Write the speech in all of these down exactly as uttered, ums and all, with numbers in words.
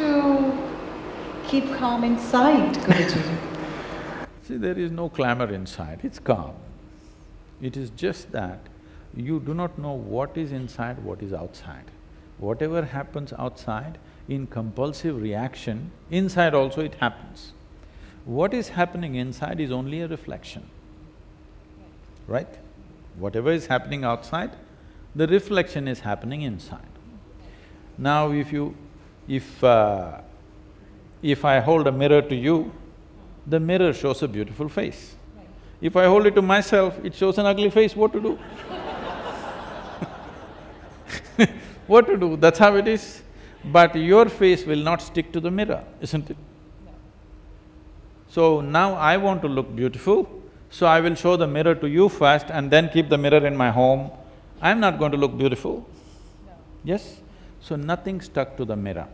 to keep calm inside, Guruji? See, there is no clamor inside, it's calm. It is just that you do not know what is inside, what is outside. Whatever happens outside, in compulsive reaction, inside also it happens. What is happening inside is only a reflection, right? Whatever is happening outside, the reflection is happening inside. Now if you… if… Uh, if I hold a mirror to you, the mirror shows a beautiful face. If I hold it to myself, it shows an ugly face, what to do? What to do, that's how it is. But your face will not stick to the mirror, isn't it? No. So now I want to look beautiful, so I will show the mirror to you first and then keep the mirror in my home. I'm not going to look beautiful. No. Yes? So nothing stuck to the mirror.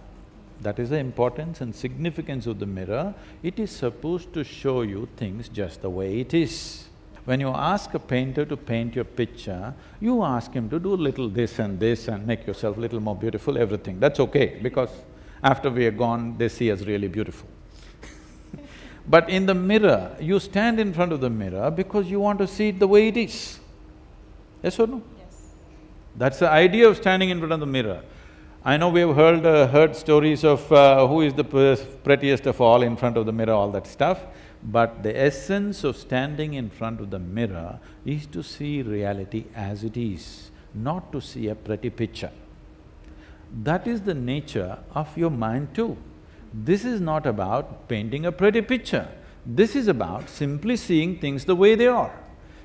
That is the importance and significance of the mirror. It is supposed to show you things just the way it is. When you ask a painter to paint your picture, you ask him to do little this and this and make yourself little more beautiful, everything. That's okay, because after we are gone, they see us really beautiful. But in the mirror, you stand in front of the mirror because you want to see it the way it is. Yes or no? Yes. That's the idea of standing in front of the mirror. I know we've heard, uh, heard stories of uh, who is the prettiest of all in front of the mirror, all that stuff. But the essence of standing in front of the mirror is to see reality as it is, not to see a pretty picture. That is the nature of your mind too. This is not about painting a pretty picture. This is about simply seeing things the way they are.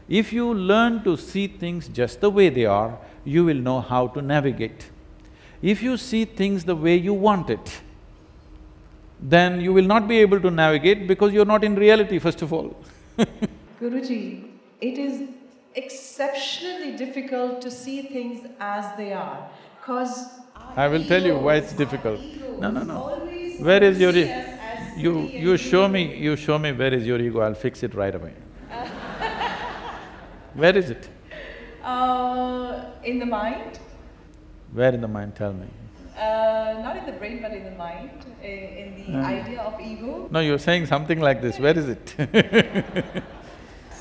If you learn to see things just the way they are, you will know how to navigate. If you see things the way you want it, then you will not be able to navigate because you're not in reality, first of all. Guruji, it is exceptionally difficult to see things as they are, cause… I will tell you why it's difficult. No, no, no. Where is your… you… you show me… you show me where is your ego, I'll fix it right away. Where is it? Uh, in the mind. Where in the mind, tell me? Uh, not in the brain, but in the mind, in, in the uh. idea of ego. No, you're saying something like this, where is it?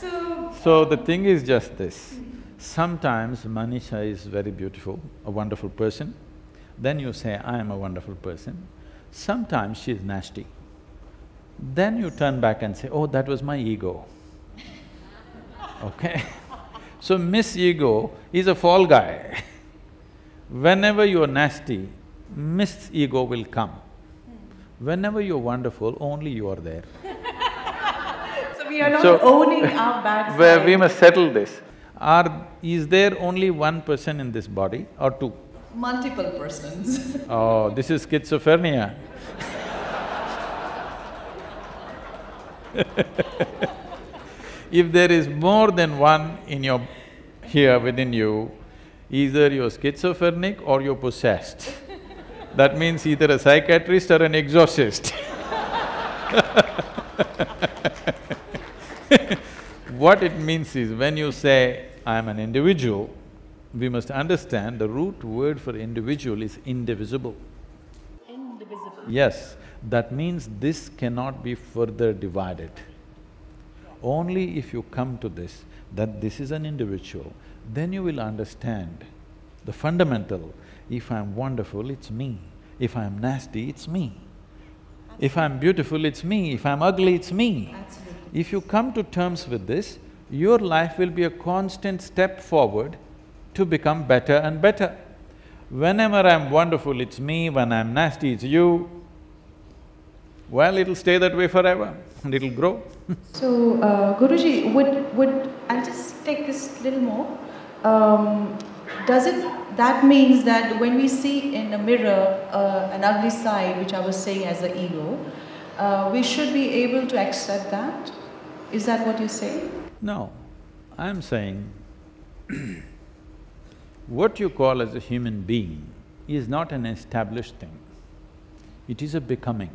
So… So the thing is just this, sometimes Manisha is very beautiful, a wonderful person, then you say, I am a wonderful person. Sometimes she is nasty. Then you turn back and say, oh, that was my ego, okay? So Miss Ego is a fall guy. Whenever you're nasty, Miss Ego will come. Hmm. Whenever you're wonderful, only you are there. So we are not so owning our bad side. We must settle this. Are… is there only one person in this body or two? Multiple persons. Oh, this is schizophrenia. If there is more than one in your… here within you, either you're schizophrenic or you're possessed. That means either a psychiatrist or an exorcist. What it means is, when you say, I'm an individual, we must understand the root word for individual is indivisible. Indivisible. Yes, that means this cannot be further divided. Only if you come to this, that this is an individual, then you will understand the fundamental, if I'm wonderful, it's me. If I'm nasty, it's me. Absolutely. If I'm beautiful, it's me. If I'm ugly, it's me. Absolutely. If you come to terms with this, your life will be a constant step forward to become better and better. Whenever I'm wonderful, it's me. When I'm nasty, it's you. Well, it'll stay that way forever and it'll grow. So, uh, Guruji, would… would… I'll just take this little more. Um, does it… that means that when we see in a mirror uh, an ugly side, which I was saying as the ego, uh, we should be able to accept that? Is that what you say? No. I'm saying what you call as a human being is not an established thing. It is a becoming.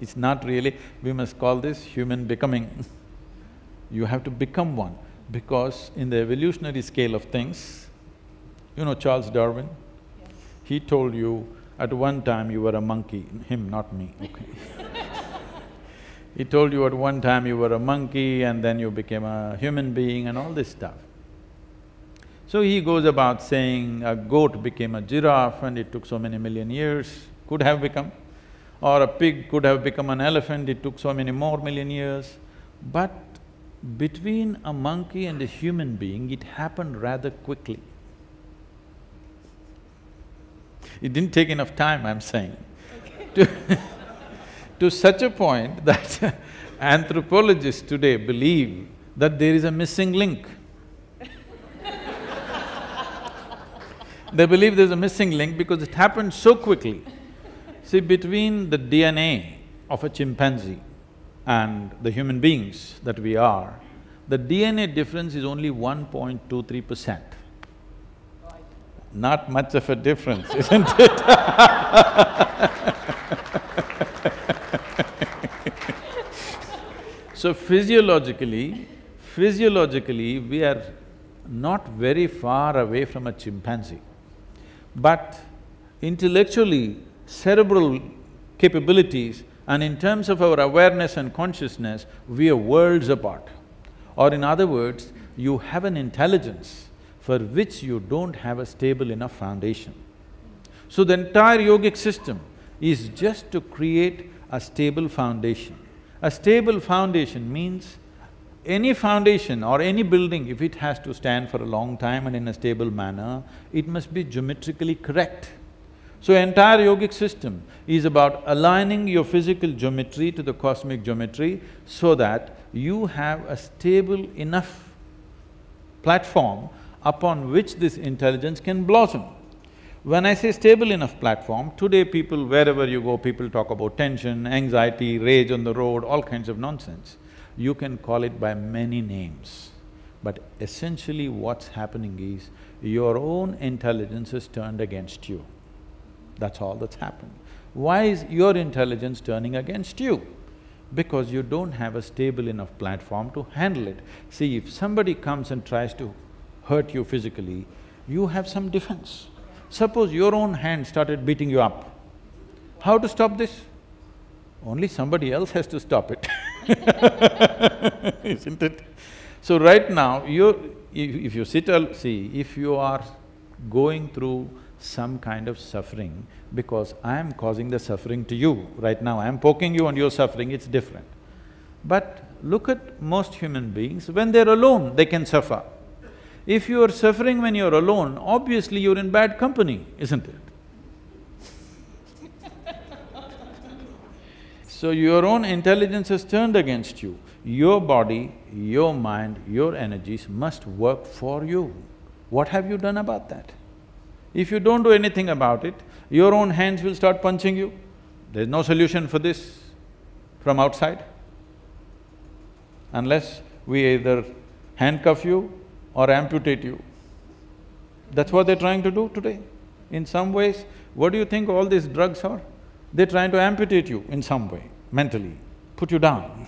It's not really… we must call this human becoming. You have to become one, because in the evolutionary scale of things, you know Charles Darwin? Yes. He told you At one time you were a monkey, him, not me, okay. He told you at one time you were a monkey and then you became a human being and all this stuff. So he goes about saying a goat became a giraffe and it took so many million years, could have become, or a pig could have become an elephant, it took so many more million years. But between a monkey and a human being, it happened rather quickly. It didn't take enough time, I'm saying. Okay. To to such a point that anthropologists today believe that there is a missing link. They believe there's a missing link because it happened so quickly. See, between the D N A of a chimpanzee and the human beings that we are, the D N A difference is only one point two three percent. Not much of a difference, isn't it? So physiologically, physiologically we are not very far away from a chimpanzee. But intellectually, cerebral capabilities and in terms of our awareness and consciousness, we are worlds apart. Or in other words, you have an intelligence for which you don't have a stable enough foundation. So the entire yogic system is just to create a stable foundation. A stable foundation means any foundation or any building, if it has to stand for a long time and in a stable manner, it must be geometrically correct. So entire yogic system is about aligning your physical geometry to the cosmic geometry so that you have a stable enough platform upon which this intelligence can blossom. When I say stable enough platform, today people, wherever you go, people talk about tension, anxiety, rage on the road, all kinds of nonsense. You can call it by many names. But essentially what's happening is, your own intelligence is turned against you. That's all that's happened. Why is your intelligence turning against you? Because you don't have a stable enough platform to handle it. See, if somebody comes and tries to hurt you physically, you have some defense. Suppose your own hand started beating you up, how to stop this? Only somebody else has to stop it, isn't it? So right now, you… if you sit… see, if you are going through some kind of suffering, because I am causing the suffering to you, right now I am poking you and you're suffering, it's different. But look at most human beings, when they're alone, they can suffer. If you are suffering when you're alone, obviously you're in bad company, isn't it? So your own intelligence is turned against you. Your body, your mind, your energies must work for you. What have you done about that? If you don't do anything about it, your own hands will start punching you. There's no solution for this from outside, unless we either handcuff you or amputate you. That's what they're trying to do today. In some ways, what do you think all these drugs are? They're trying to amputate you in some way, mentally, put you down.